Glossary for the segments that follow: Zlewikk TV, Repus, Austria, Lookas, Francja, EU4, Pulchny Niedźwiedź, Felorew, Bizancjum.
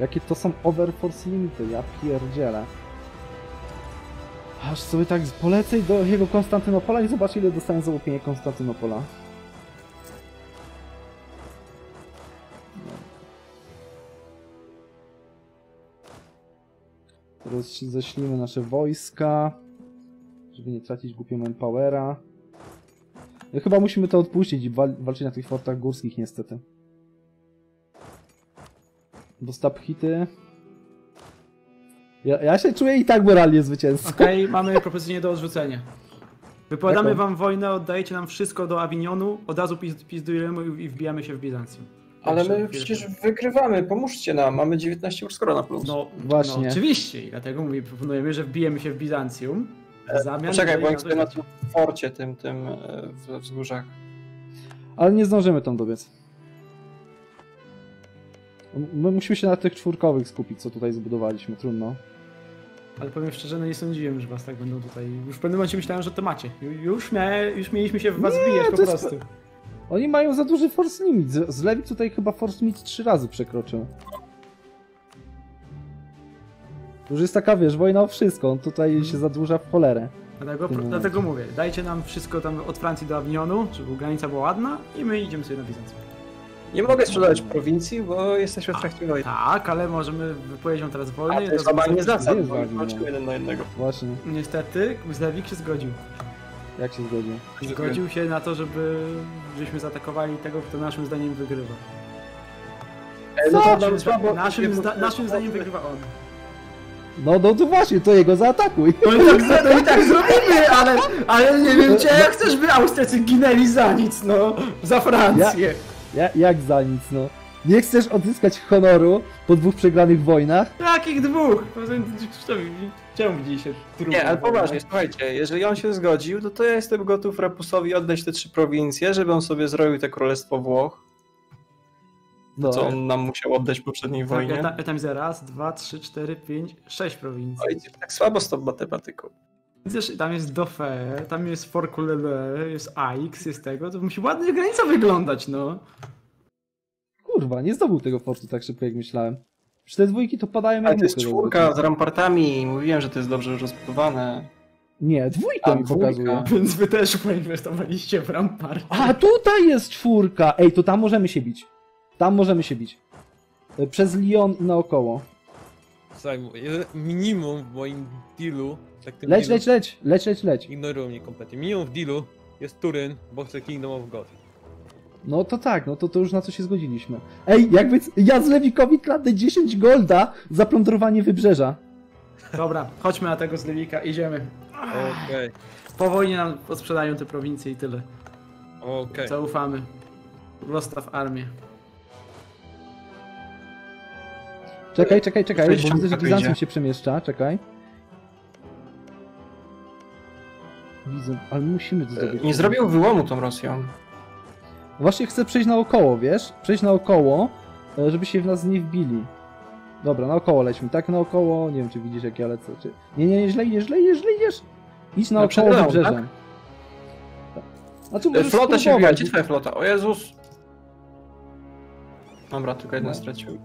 Jakie to są overforce limity, ja pierdzielę. Aż sobie tak polecę do jego Konstantynopola i zobaczę, ile dostałem za łupienie Konstantynopola. Teraz ześlimy nasze wojska, żeby nie tracić głupio manpowera. No, chyba musimy to odpuścić i walczyć na tych fortach górskich niestety. Bo stab hity. Ja się czuję i tak moralnie zwycięzcą. Okej, mamy propozycję nie do odrzucenia. Wypowiadamy wam wojnę, oddajecie nam wszystko do Awinionu, od razu pizdujemy i wbijamy się w Bizancjum. Ale my przecież wygrywamy, pomóżcie nam, mamy 19 Urskora na plus. No właśnie. No, oczywiście, i dlatego mówię, proponujemy, że wbijemy się w Bizancjum. Czekaj, bo jak stoję na tym forcie, tym w wzgórzach. Ale nie zdążymy tam dobiec. My musimy się na tych czwórkowych skupić, co tutaj zbudowaliśmy, trudno. Ale powiem szczerze, no nie sądziłem, że was tak będą tutaj... Już w pewnym momencie myślałem, że to macie. Już mieliśmy się w was bijać po prostu. Oni mają za duży force limit. Zlewikk tutaj chyba force limit 3 razy przekroczył. Już jest taka, wiesz, wojna o wszystko. On tutaj się zadłuża w cholerę. Dlatego mówię, dajcie nam wszystko tam od Francji do Awinionu, żeby granica była ładna i my idziemy sobie na Bizancjum. Nie mogę sprzedawać prowincji, bo jesteśmy w trakcie wojny. Tak, ale możemy wypowiedzieć teraz wojnę. To jest chyba nie zasad, bo jeden na jednego. Właśnie. Niestety, Zlewikk się zgodził. Jak się zgodził? Zgodził się na to, żebyśmy zaatakowali tego, kto naszym zdaniem wygrywa. Naszym zdaniem wygrywa on. No to właśnie, to jego zaatakuj. No i tak zrobimy, ale nie wiem cię, jak chcesz, by Austriacy ginęli za nic, no. Za Francję. Jak za nic, no. Nie chcesz odzyskać honoru po 2 przegranych wojnach? Takich 2! Czemu dzisiaj się trudno? Nie, ale poważnie, słuchajcie, jeżeli on się zgodził, to ja jestem gotów Repusowi oddać te 3 prowincje, żeby on sobie zrobił te Królestwo Włoch. No. Co on nam musiał oddać w poprzedniej wojnie. Tak, tam jest 1, 2, 3, 4, 5, 6 prowincji. Oj, tak słabo z tą matematyką. Widzisz, tam jest Dauphin, tam jest Forculele, jest Aix, jest tego, to musi ładnie granica wyglądać, no. Kurwa, nie zdobył tego fortu tak szybko, jak myślałem. Przecież te 2 to padają jak. Ale to jest 4 z rampartami, mówiłem, że to jest dobrze rozbudowane. Nie, 2 mi pokazuje. Więc wy też poinwestowaliście w ramparty. A tutaj jest 4! Ej, to tam możemy się bić. Tam możemy się bić. Przez Lyon i naokoło. Słuchaj, minimum w moim dealu... Leć. Ignorują mnie kompletnie. Minimum w dealu jest Turyn, bo chce Kingdom of God. No to tak, to już na co się zgodziliśmy. Ej, jakby ja Zlewikowi kradnę 10 golda za plądrowanie wybrzeża. Dobra, chodźmy na tego Zlewika, idziemy. Okej. Po wojnie nam odsprzedają te prowincje i tyle. Okej. Zaufamy. Rozstaw armię. Czekaj, bo widzę, że Bizancjum się przemieszcza, czekaj. Widzę, ale musimy to zrobić. Nie zrobił wyłomu tą Rosją. Właśnie chcę przejść naokoło, wiesz? Przejść naokoło, żeby się w nas nie wbili. Dobra, naokoło lećmy, tak? Naokoło, nie wiem czy widzisz jak ja lecę, czy... Nie, źle idziesz! Idź naokoło na brzeżem. Tak? Tak. Znaczy, flota się wbija, gdzie twoja flota? O Jezus! Dobra, tylko jedna straciłem.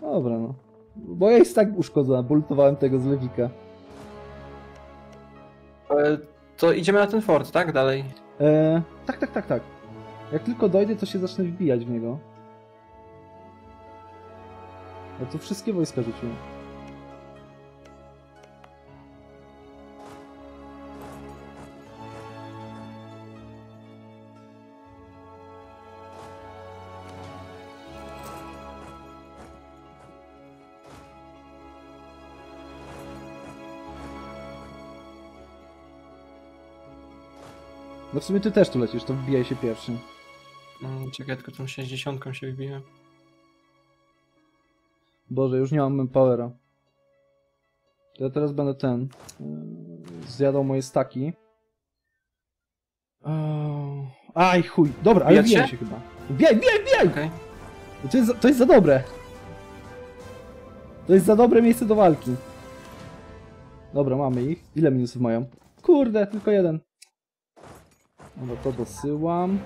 Dobra, no. Bo ja jest tak uszkodzona, bo lutowałem tego Zlewika. To idziemy na ten fort, tak? Dalej? Tak. Jak tylko dojdę, to się zacznę wbijać w niego. No to wszystkie wojska rzuciłem. No w sumie ty też tu lecisz, to wbijaj się pierwszy. Czekaj, tylko tą 60-ką się wybijam. Boże, już nie mam powera. Ja teraz będę zjadał moje staki. Aj chuj, dobra, ale wbijam się chyba. Wbijaj! Okay. To jest za dobre. To jest za dobre miejsce do walki. Dobra, mamy ich. Ile minusów mają? Kurde, tylko 1. No to dosyłam.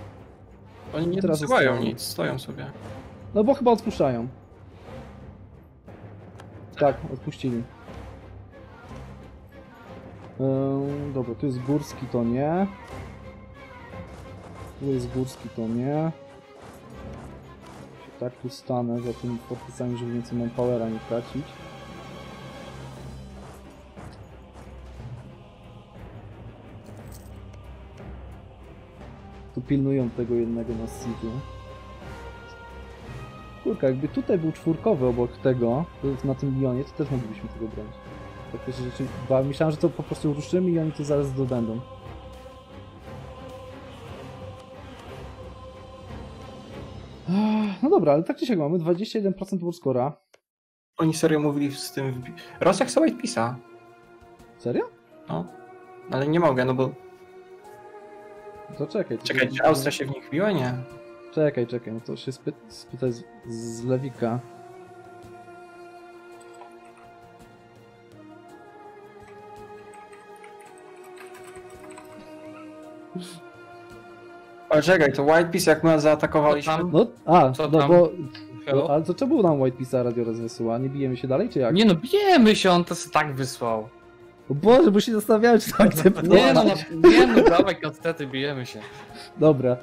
Oni nie dosyłają nic, stoją sobie. No bo chyba odpuszczają. Tak, odpuścili. Dobra, tu jest górski, to nie. Tu jest górski, to nie. Tak tu stanę za tymi podpisami, żeby więcej manpowera nie tracić. Tu pilnują tego jednego na seedu. Kurka, jakby tutaj był czwórkowy obok tego, na tym lionie, to też moglibyśmy tego bronić. Tak też rzeczy, bo myślałem, że to po prostu ruszymy i oni to zaraz zdobędą. No dobra, ale tak czy siak mamy 21% warscora. Oni serio mówili z tym... Rosjak sobie pisał. Serio? No. Ale nie mogę, no bo... To czekaj. Czekaj, czy Austria się w nich biła, nie? Czekaj, czekaj, no to się spytaj z Zlewika. Ale czekaj, to White Piece jak nas zaatakowaliśmy? No, ale to czemu nam White Piece'a radio raz wysyła? Nie bijemy się dalej, czy jak? Nie no, bijemy się, on to se tak wysłał. O Boże, bo się zastanawiałem, czy to akceptować. Nie no, nie no, dawaj, odtedy bijemy się. Dobra.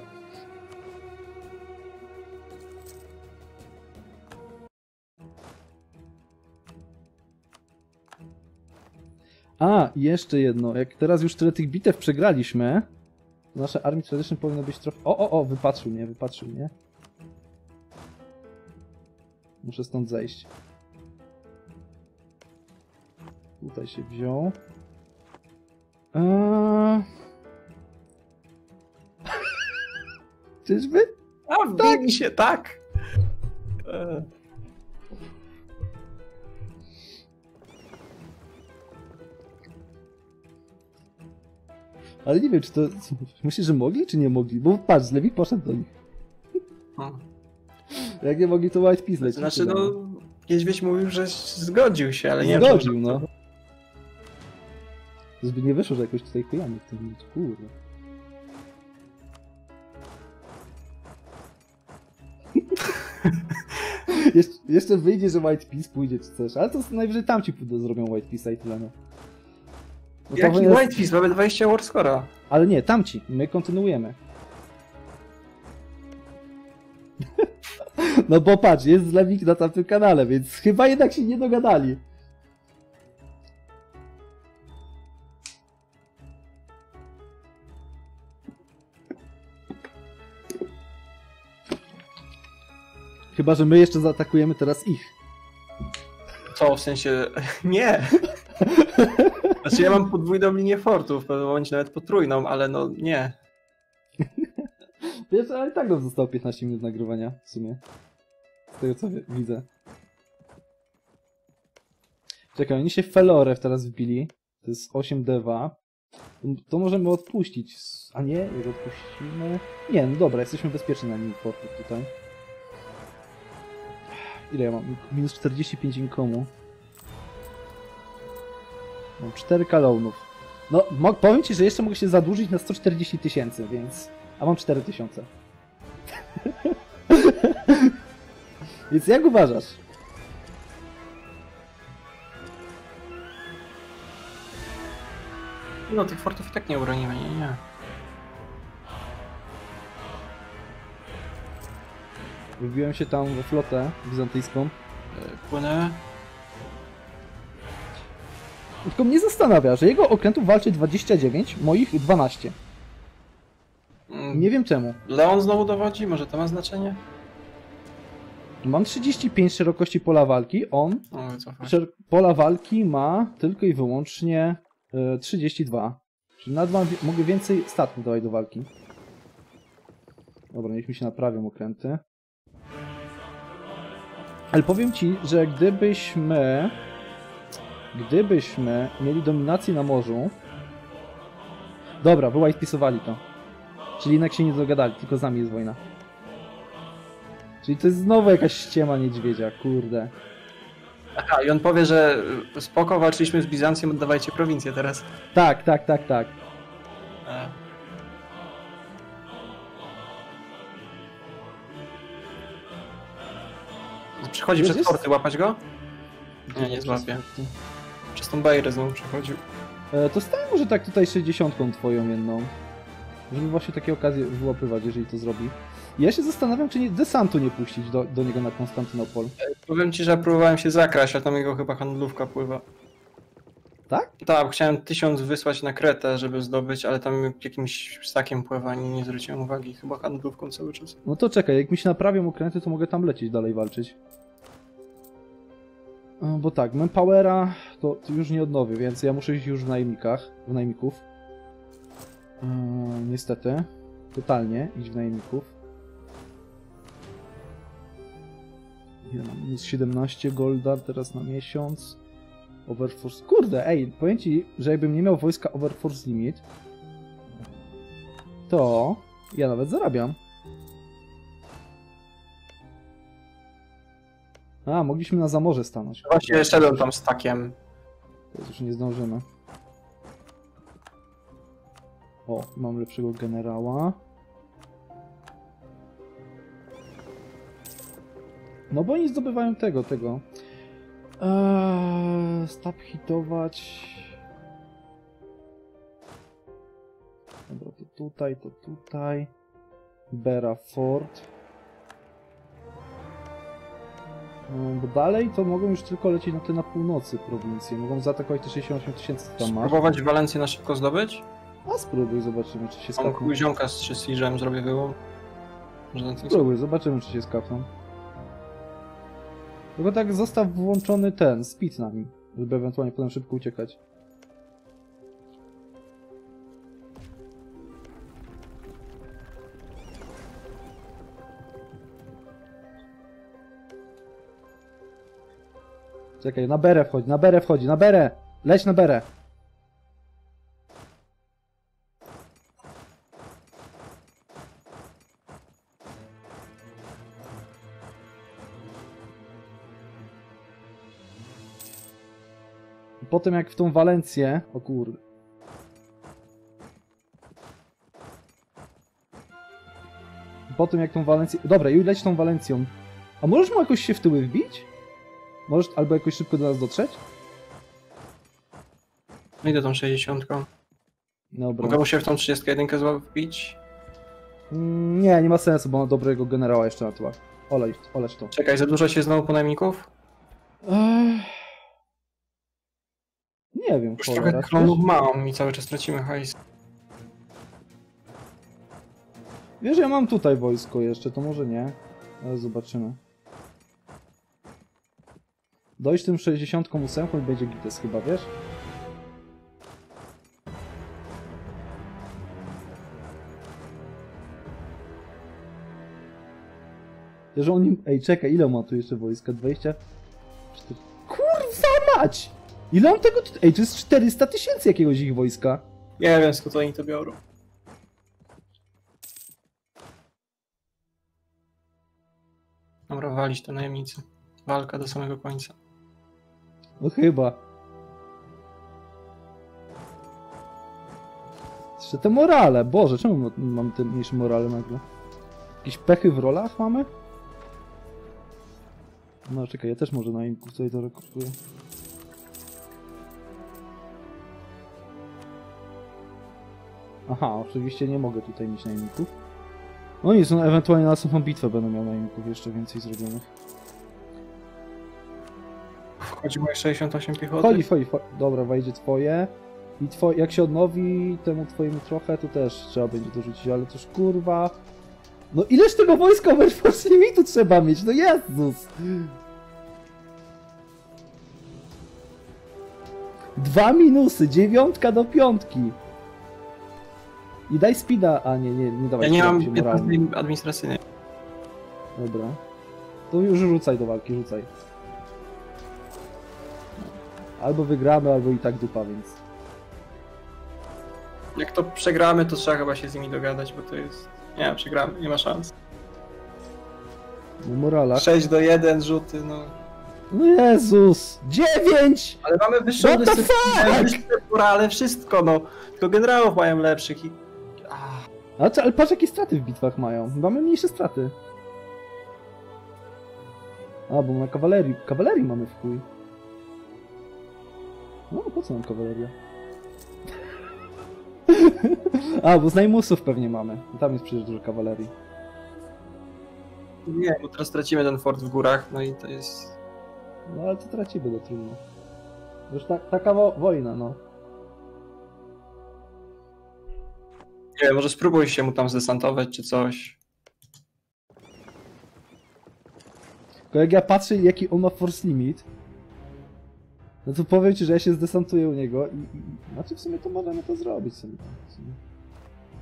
A, jeszcze jedno. Jak teraz już tyle tych bitew przegraliśmy, to nasze Army Tradition powinno być trochę... O, wypatrzył mnie, Muszę stąd zejść. Tutaj się wziął. Czyżby? A, wbili się, tak! Ale nie wiem, czy to... Myślisz, że mogli, czy nie mogli? Bo patrz, Zlewikk poszedł do nich. Jak nie mogli, to White Piece leci. Znaczy, no... Niedźwiedź mówił, że zgodził się, ale nie wiem... Zgodził, no. Zbyt nie wyszło, że jakoś tutaj chujamy w tym... Kurde. Jeszcze wyjdzie, że White Piece pójdzie, czy coś. Ale to najwyżej tamci zrobią White Piece'a i tyle, no. No jaki jest... White Piece? Mamy 20 warscora. Ale nie, tamci. My kontynuujemy. No bo patrz, jest Zlewikk na tamtym kanale, więc chyba jednak się nie dogadali. Chyba, że my jeszcze zaatakujemy teraz ich. Co? W sensie... Nie! Znaczy ja mam podwójną linię fortów, w pewnym momencie nawet potrójną, ale no nie. Wiesz, ale i tak nam zostało 15 minut nagrywania w sumie. Z tego co widzę. Czekaj, oni się Felorew teraz wbili. To jest 8 deva. To możemy odpuścić. A nie, jak odpuścimy... Nie, no dobra, jesteśmy bezpieczni na linii fortów tutaj. Ile ja mam? Minus 45 inkomu. Mam 4 kalonów. No, powiem ci, że jeszcze mogę się zadłużyć na 140 000, więc... A mam 4000. Więc jak uważasz? No, tych fortów i tak nie obronimy, nie. Wybiłem się tam we flotę bizantyjską. Płynę. Tylko mnie zastanawia, że jego okrętów walczy 29, moich 12. Nie wiem czemu. Leon znowu dowodzi, może to ma znaczenie? Mam 35 szerokości pola walki, on pola walki ma tylko i wyłącznie 32. Czyli nad mogę więcej statków dawać do walki. Dobra, niech mi się naprawią okręty. Ale powiem ci, że gdybyśmy... Gdybyśmy mieli dominację na morzu... Dobra, by White Piece'owali to. Czyli jednak się nie dogadali, tylko z nami jest wojna. Czyli to jest znowu jakaś ściema niedźwiedzia, kurde. Aha, i on powie, że spoko, walczyliśmy z Bizancją, oddawajcie prowincję teraz. Tak. Przechodzi przez forty, łapać go? Nie, nie złapię. Przez tą bajerę znowu przechodził. To stałem może tak tutaj 60-ką twoją jedną. Żeby właśnie takie okazje wyłapywać, jeżeli to zrobi. Ja się zastanawiam, czy nie desantu nie puścić do niego na Konstantynopol. Powiem ci, że próbowałem się zakraść, a tam jego chyba handlówka pływa. Tak? Tak, chciałem 1000 wysłać na Kretę, żeby zdobyć, ale tam jakimś ssakiem pływa, nie zwróciłem uwagi, chyba handlówką cały czas. No to czekaj, jak mi się naprawią okręty, to mogę tam lecieć dalej walczyć. Bo tak, manpowera to już nie odnowię, więc ja muszę iść już w najemnikach, w najemników. Niestety, totalnie iść w najemników. Ja mam minus 17 golda teraz na miesiąc. Overforce, kurde, ej, powiem ci, że jakbym nie miał wojska Overforce Limit, to ja nawet zarabiam. A, mogliśmy na zamorze stanąć. Właśnie szedłem tam z takiem. To już nie zdążymy. O, mam lepszego generała. No bo oni zdobywają tego. Stab hitować. Dobra, to tutaj. Bera Ford. Bo dalej to mogą już tylko lecieć na te na północy prowincje. Mogą zaatakować te 68 000 tam. Spróbować Walencję na szybko zdobyć? A spróbuj, zobaczymy czy się skapną. Mam kuziomka z 3 siege'em, zrobię wyłom. Spróbuj, zobaczymy czy się skapną. Tylko tak zostaw włączony ten, speed nami, żeby ewentualnie potem szybko uciekać. Czekaj, na berę wchodzi, na berę! Leć na berę! Potem jak w tą Walencję, o kurde. Potem jak tą Walencję, dobra, i leć tą Walencją. A możesz mu jakoś się w tyły wbić? Możesz albo jakoś szybko do nas dotrzeć? No idę tą 60-ką. Dobra. Mogę mu się w tą 31-kę wbić? Nie, nie ma sensu, bo mam dobrego generała jeszcze na tyłach. Oleć to. Czekaj, za dużo się znowu po najemników? Nie wiem, już trochę klonów mam i cały czas tracimy hajs. Wiesz, ja mam tutaj wojsko jeszcze, to może nie, ale zobaczymy. Dojść tym 68 i będzie gites chyba, wiesz? Wiesz, on nim... Ej, czekaj, ile ma tu jeszcze wojska? 24... Kurwa mać! Ile on tego... Ej, to jest 400 000 jakiegoś ich wojska. Nie wiem, skąd oni to biorą. Dobra, walić te najemnicy. Walka do samego końca. No chyba. Jeszcze te morale. Boże, czemu mam te mniejsze morale nagle? Jakieś pechy w rolach mamy? No czekaj, ja też może na imku tutaj to rekrutuję. Aha, oczywiście nie mogę tutaj mieć najemników. No nic, no ewentualnie na następną bitwę będę miał najemników jeszcze więcej zrobionych. Wchodzi moje 68 piechoty. Chodzi. Dobra, wejdzie twoje. I jak się odnowi temu twojemu trochę, to też trzeba będzie dorzucić, ale to już kurwa... No ileż tego wojska Overforce Limitu trzeba mieć, no Jezus! 2 minusy, 9 do 5. I daj speeda, a nie dawaj. Ja nie mam 15 administracyjnej. Dobra. To już rzucaj do walki, rzucaj. Albo wygramy, albo i tak dupa, więc... Jak to przegramy, to trzeba chyba się z nimi dogadać, bo to jest... Nie, przegramy, nie ma szans. No morala. 6 do 1 rzuty, no... No Jezus! 9! Ale mamy wyższą dyscyplinę, morale, wszystko, no. Tylko generałów mają lepszych i... Ale patrz jakie straty w bitwach mają. Mamy mniejsze straty. A, bo na kawalerii mamy w chuj. No, po co nam kawaleria? A, bo z najmusów pewnie mamy. Tam jest przecież dużo kawalerii. Nie, bo teraz tracimy ten fort w górach, no i to jest... No ale to tracimy, do trudno. Już taka wojna, no. Nie, może spróbuj się mu tam zdesantować, czy coś. Tylko jak ja patrzę, jaki on ma force limit, no to powiem ci, że ja się zdesantuję u niego i... Znaczy w sumie to możemy to zrobić sobie.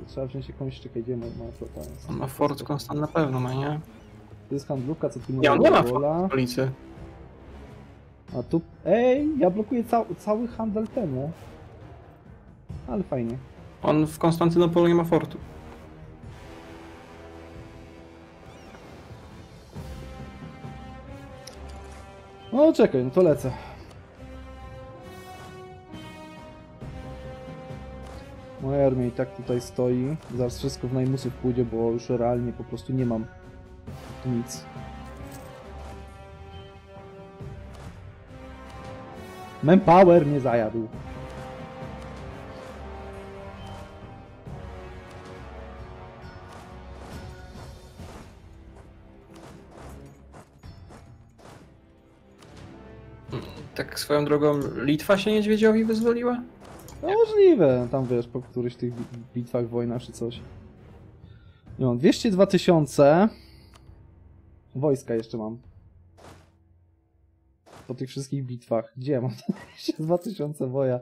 Trzeba wziąć jakąś, czekaj, gdzie ma flota. On ma fort konstant na pewno, ma, nie? To jest handlówka, co ty mówisz? Nie, on nie ma fort w policy. A tu... Ej, ja blokuję cały handel temu. Ale fajnie. On w Konstantynopolu nie ma fortu. No czekaj, no to lecę. Moja armia i tak tutaj stoi. Zaraz wszystko w najmusy pójdzie, bo już realnie po prostu nie mam nic. Manpower mnie zajadł. Tak swoją drogą Litwa się Niedźwiedziowi wyzwoliła? No możliwe, tam wiesz, po któryś tych bitwach, wojna czy coś. Nie mam, 202 000. Wojska jeszcze mam. Po tych wszystkich bitwach. Gdzie ja mam 2 000 woja?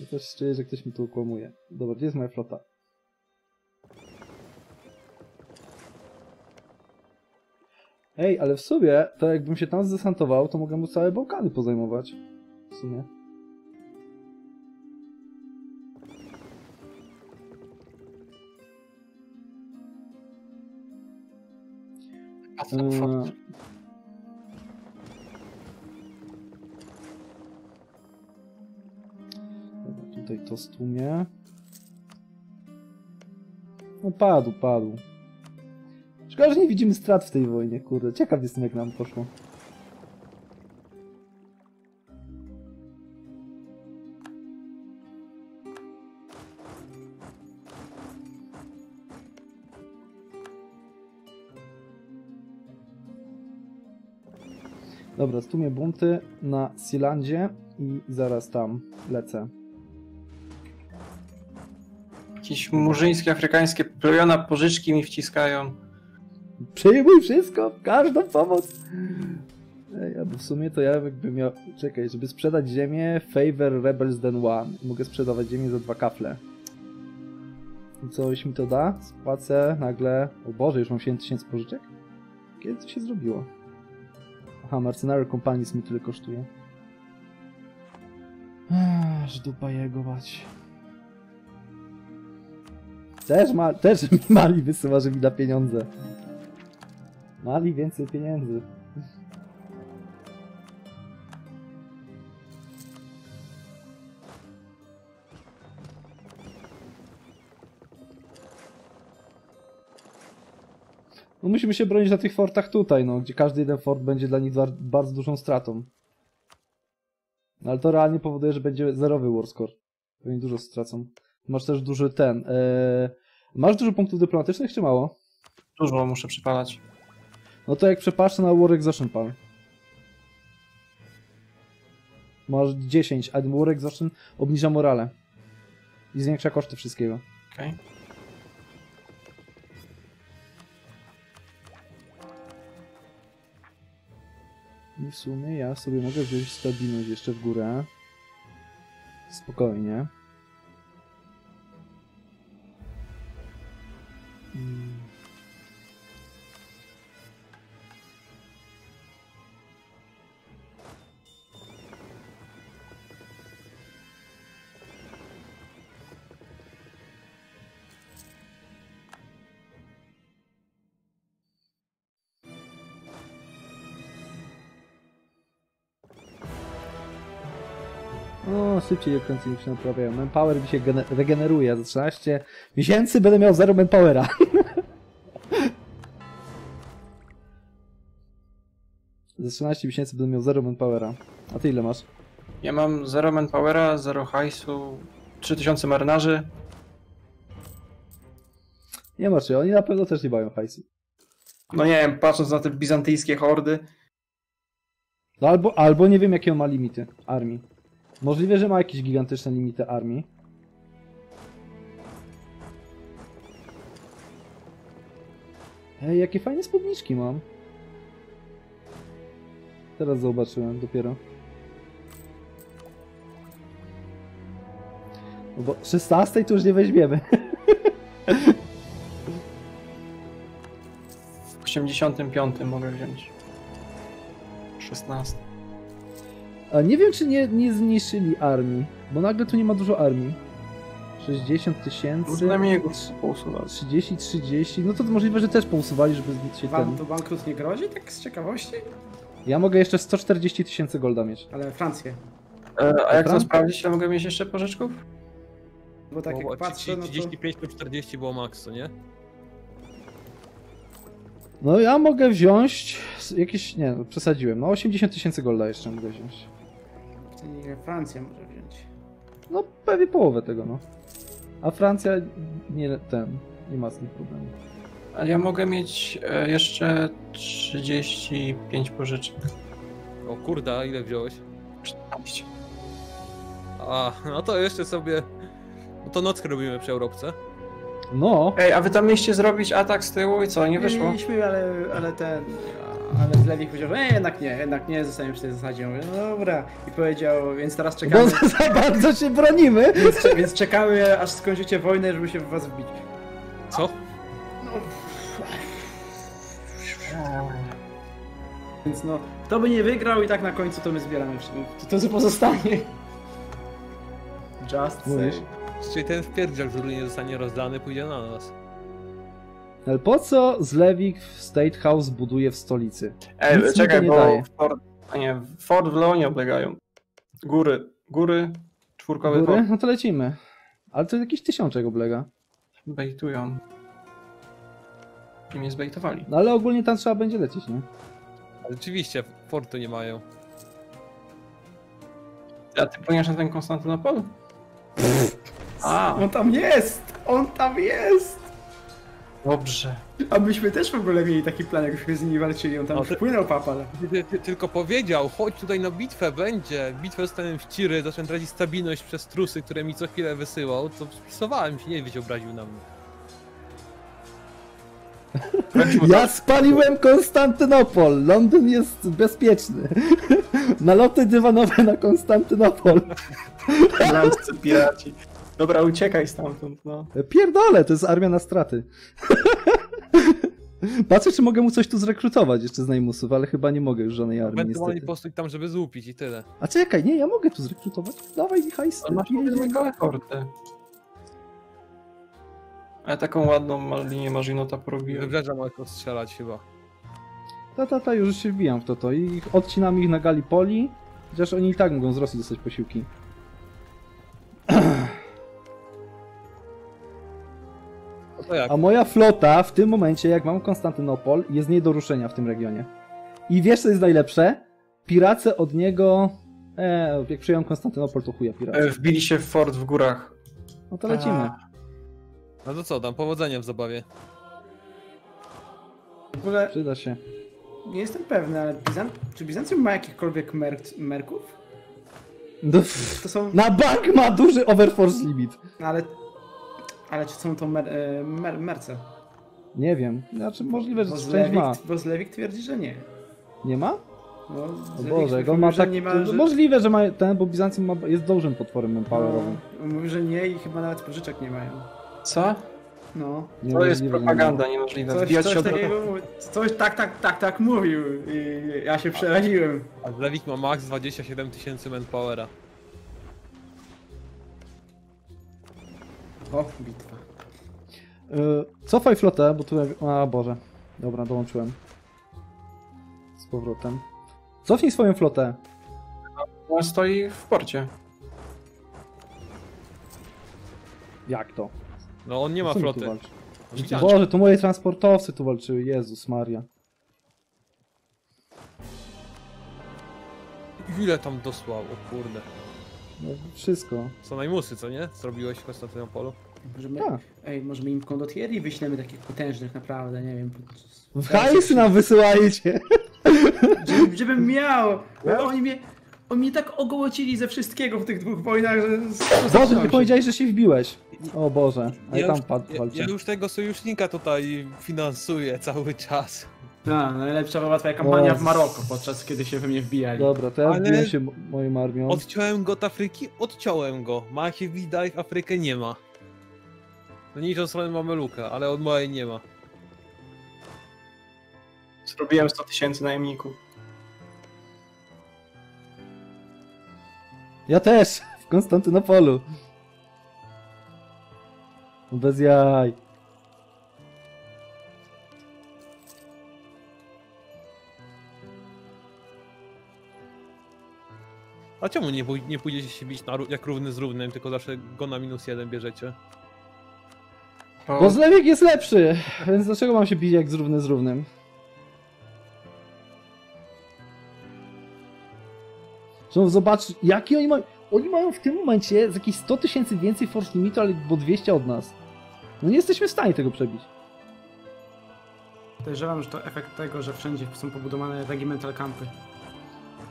Ja też czuję, że ktoś mi tu ukłamuje. Dobra, gdzie jest moja flota? Ej, ale w sumie, to jakbym się tam zdesantował, to mogę mu całe Bałkany pozajmować. W sumie. Dobra, tutaj to stłumie. No padł, padł. Szkoda, że nie widzimy strat w tej wojnie, kurde. Ciekaw jestem, jak nam poszło. Dobra, stłumię bunty na Sealandzie i zaraz tam lecę. Jakieś murzyńskie, afrykańskie plemiona pożyczki mi wciskają. Przyjmuj wszystko, każdą pomoc! Ej, albo w sumie to ja jakbym miał... Czekaj, żeby sprzedać ziemię, favor rebels than one. Mogę sprzedawać ziemię za 2 kafle. I coś mi to da? Spłacę nagle... O Boże, już mam 7000 pożyczek? Kiedy to się zrobiło? Aha, mercenary companies mi tyle kosztuje. Aż dupa jego bać. Też mi Mali wysyła, że mi da pieniądze. Mali więcej pieniędzy. No musimy się bronić na tych fortach tutaj, no, gdzie każdy jeden fort będzie dla nich bardzo dużą stratą. No, ale to realnie powoduje, że będzie zerowy war score. Pewnie dużo stracą. Masz też duży ten... Masz dużo punktów dyplomatycznych, czy mało? Dużo, muszę przypalać. No to jak przepatrzę na War Exhaustion, pan. Masz 10, a War Exhaustion obniża morale. I zwiększa koszty wszystkiego. Okej. Okay. I w sumie ja sobie mogę wziąć stabilność jeszcze w górę. Spokojnie. No, szybciej okręty mi się naprawiają. Manpower mi się regeneruje. Za 13 miesięcy będę miał 0 manpowera. Za 13 miesięcy będę miał 0 manpowera. A ty ile masz? Ja mam 0 manpowera, 0 hajsu, 3000 marynarzy. Nie ma czy, oni na pewno też nie mają hajsu. No nie wiem, patrząc na te bizantyjskie hordy. No albo nie wiem jakie on ma limity armii. Możliwe, że ma jakieś gigantyczne limity armii. Ej, jakie fajne spódniczki mam. Teraz zobaczyłem dopiero. No bo 16 to już nie weźmiemy. W 85 mogę wziąć. 16. A nie wiem czy nie zmniejszyli armii, bo nagle tu nie ma dużo armii. 60 000. Może na mnie pousuwali. 30, 30. No to możliwe, że też pousuwali, żeby zbić się tam. To bankrut nie grozi, tak z ciekawości? Ja mogę jeszcze 140 000 golda mieć. Ale Francję. A jak to sprawdzić, to mogę mieć jeszcze pożyczków? Bo tak jak patrzę, 35 do 40 było maksu, nie? No ja mogę wziąć jakieś, nie, przesadziłem, no 80 000 golda jeszcze mogę wziąć. Czyli Francja może wziąć. No pewnie połowę tego, no. A Francja nie ma z tym problemu. A ja mogę mieć jeszcze 35 pożyczek. O kurda, ile wziąłeś? 14. A, no to jeszcze sobie... No to nockę robimy przy Europce. No. Ej, a wy tam mieliście zrobić atak z tyłu i co, nie wyszło? Nie mieliśmy, ale Zlewikk powiedział, że jednak nie, zostaniemy przy tej zasadzie. Mówię, no dobra. I powiedział, więc teraz czekamy... Bo za bardzo się bronimy! Więc czekamy, aż skończycie wojnę, żeby się w was wbić. Co? No... Więc no, kto by nie wygrał i tak na końcu to my zbieramy. To co pozostanie. Just say. Czyli ten wpierdziel, który nie zostanie rozdany, pójdzie na nas. Ale po co Zlewikk w State House buduje w stolicy? Ej, czekaj, bo Fort w Leonie oblegają. Góry, czwórkowy góry? Fort. No to lecimy. Ale to jakiś 1000 oblega. Bejtują. I mnie zbejtowali. No ale ogólnie tam trzeba będzie lecieć, nie? Rzeczywiście, fortu nie mają. A ty płyniesz na ten Konstantynopol? A. On tam jest! Dobrze. A myśmy też w ogóle mieli taki plan, jakbyśmy z nimi walczyli, on tam wpłynął papal. Ty tylko powiedział, chodź tutaj na bitwę, będzie. Bitwę zostałem w Ciry, zacząłem tracić stabilność przez trusy, które mi co chwilę wysyłał, to spisowałem się, niedźwiedź obraził na mnie. Ja spaliłem Konstantynopol, Londyn jest bezpieczny. Naloty dywanowe na Konstantynopol. Lanscy piraci. Dobra, uciekaj stamtąd, no. Pierdolę, to jest armia na straty. Patrzę, czy mogę mu coś tu zrekrutować jeszcze z najmusów, ale chyba nie mogę już żadnej armii, niestety. Będę postój tam, żeby złupić i tyle. A czekaj, nie, ja mogę tu zrekrutować. Dawaj mi hajs. Masz małe korty. Ale taką ładną linię Marzinota porobiłem. Wybrzeża ma tylko strzelać chyba. Ta, już się wbijam w to. I odcinam ich na Gallipoli, chociaż oni i tak mogą z Rosji dostać posiłki. A moja flota w tym momencie, jak mam Konstantynopol, jest nie do ruszenia w tym regionie. I wiesz co jest najlepsze? Piracę od niego... jak przyjąłem Konstantynopol, to chuja piracę. Wbili się w fort w górach. No to lecimy. No to co, dam powodzenia w zabawie. W ogóle... Przyda się. Nie jestem pewny, ale czy Bizancjum ma jakichkolwiek merków? No, to są... Na bank ma duży overforce limit. Ale czy są to merce? Nie wiem. Znaczy możliwe, że część ma. Bo Zlewikk twierdzi, że nie. Nie ma? O Boże, on ma tak... Możliwe, że ma ten, bo Bizancjum jest dużym potworem manpowerowym. Mówi, że nie i chyba nawet pożyczek nie mają. Co? No. To jest propaganda niemożliwa. Coś tak mówił i ja się przeraziłem. A Zlewikk ma max 27 000 manpowera. O, bitwa. Cofaj flotę, bo tu... A Boże. Dobra, dołączyłem. Z powrotem. Cofnij swoją flotę. Ona stoi w porcie. Jak to? No on nie ma floty. Boże, to moje transportowcy tu walczyły, Jezus Maria. Ile tam dosłał, o kurde. No, wszystko. Co najmusy, co nie? Zrobiłeś w Konstantynopolu? Możemy, tak. Ej, może my im kondotierii wyślemy takich potężnych, naprawdę, nie wiem. Hajs nam wysyłajcie! Żebym miał! No. Oni mnie tak ogołocili ze wszystkiego w tych dwóch wojnach, że... Boże, ty powiedziałeś, że się wbiłeś. O Boże, ale ja tam walczę. Ja już tego sojusznika tutaj finansuję cały czas. A, najlepsza była twoja kampania w Maroko, podczas kiedy się we mnie wbijali. Dobra, to ja wbiłem się moją armią. Odciąłem go od Afryki? Odciąłem go. Macie widać, Afrykę nie ma. Z niższą stronę mamy lukę, ale od mojej nie ma. Zrobiłem 100 000 najemników. Ja też! W Konstantynopolu! Bez jaj! A czemu nie pójdziecie się bić jak równy z równym, tylko zawsze go na -1 bierzecie? O. Bo Zlewikk jest lepszy, więc dlaczego mam się bić jak równy z równym? Znowu zobacz, jaki oni mają... Oni mają w tym momencie z jakieś 100 000 więcej force limitu, albo 200 od nas. No nie jesteśmy w stanie tego przebić. Podejrzewam, że to efekt tego, że wszędzie są pobudowane regimental campy.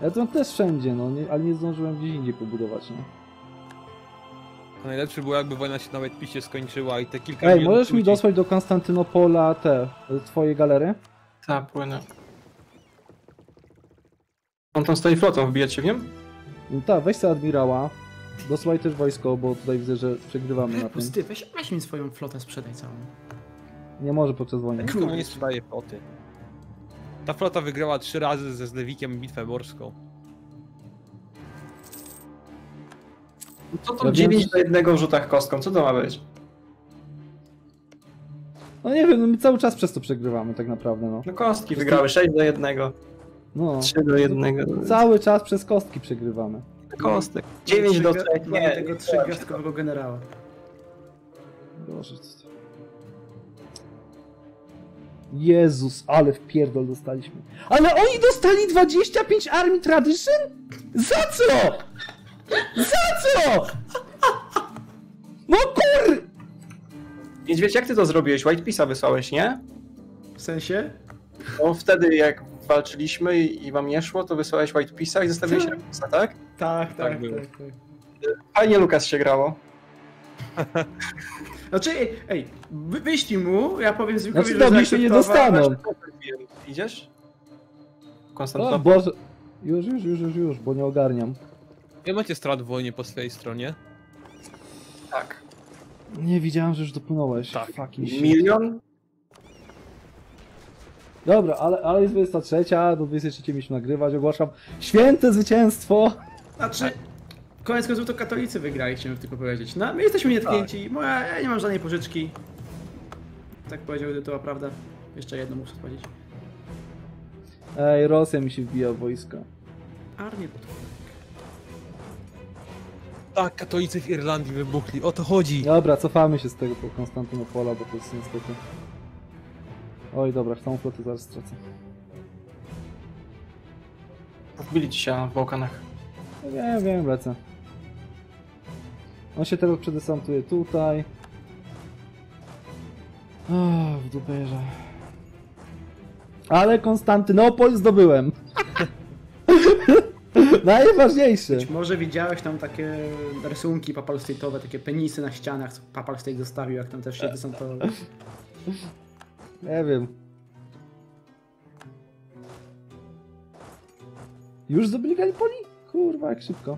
Ja to też wszędzie, no, ale nie zdążyłem gdzieś indziej pobudować, nie? A najlepszy było, jakby wojna się nawet piście skończyła i te kilka... Ej, możesz mi dosłać do Konstantynopola te twoje galery? Tak, płynę. On tam stoi flotą, wbijać się w nim? No tak, weź sobie admirała. Dosłaj też wojsko, bo tutaj widzę, że przegrywamy na tym. Ty, weź mi swoją flotę, sprzedaj całą. Nie może podczas wojny. Tak, nie sprzedaje floty. Ta flota wygrała 3 razy ze Zlewickiem bitwę morską. Co to 9-1 w rzutach kostką? Co to ma być? No nie wiem, no my cały czas przez to przegrywamy tak naprawdę, no. No kostki wygrały 6-1. No, 3-1. Cały czas przez kostki przegrywamy. Kostek. 9-3. Nie, tego 3-gwiazdkowego generała. Boże, co to... Jezus, ale w pierdol dostaliśmy. Ale oni dostali 25 armii tradition? Za co? Za co? No kur... Niedźwiedź, jak ty to zrobiłeś? White Peace'a wysłałeś, nie? W sensie? No wtedy jak walczyliśmy i wam nie szło, to wysłałeś White Peace'a i zostawiłeś Repusa, tak? Tak. Fajnie Lookas się grało. Znaczy, ej, wyślij mu, ja powiem Zlewickowi, znaczy, że się nie dostaną. Idziesz? Konstantynopol. Boże. Już, bo nie ogarniam. Nie macie strat w wojnie po swojej stronie? Tak. Nie widziałem, że już dopłynąłeś. Tak. Fucking 1 000 000? Dobra, ale jest 23, do 23 mieliśmy nagrywać, ogłaszam święte zwycięstwo! Znaczy, koniec końców to katolicy wygrali, chciałem tylko powiedzieć. No, my jesteśmy nietknięci, tak. Ja nie mam żadnej pożyczki. Tak powiedział, gdy to była prawda. Jeszcze jedno muszę spłacić. Ej, Rosja mi się wbija w wojsko. Armię podchodzi. Tak, katolicy w Irlandii wybuchli, o to chodzi! Dobra, cofamy się z tego po Konstantynopola, bo to jest niestety... Oj, dobra, tą flotę zaraz stracę. Wbili ci się w Bałkanach. Ja wiem, lecę. On się teraz przedesantuje tutaj. O, w duperze. Ale Konstantynopol zdobyłem! Najważniejszy! Być może widziałeś tam takie rysunki papal state'owe, takie penisy na ścianach, co papal state zostawił, jak tam też się desantował. Nie wiem. Już zdobyli Gallipoli? Kurwa, jak szybko.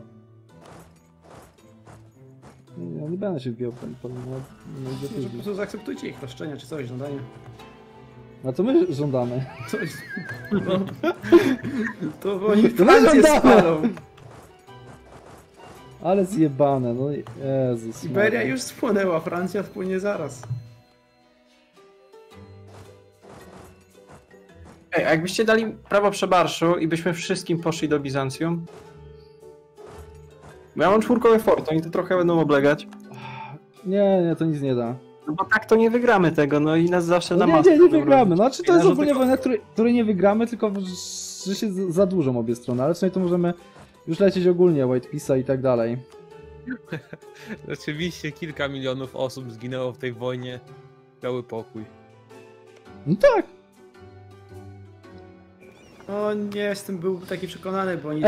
Nie będę się wbijał w Gallipoli. Po prostu zaakceptujcie ich roszczenia, czy coś, żądanie. A co my żądamy? Coś... No. To bo oni Francję spalą. Ale zjebane, no Jezus. Iberia już spłonęła, Francja wpłynie zaraz. Ej, a jakbyście dali prawo przebarszu i byśmy wszystkim poszli do Bizancjum? Bo ja mam 4-kowy fort, oni to trochę będą oblegać. Nie, to nic nie da. No bo tak to nie wygramy tego, no i nas zawsze na masę. Nie wygramy, znaczy to jest ogólnie wojna, której nie wygramy, tylko że się zadłużą obie strony, ale przynajmniej to możemy Już lecieć ogólnie Whitepisa i tak dalej. Rzeczywiście kilka milionów osób zginęło w tej wojnie. Cały pokój. No tak. O nie, z tym był taki przekonany, bo oni...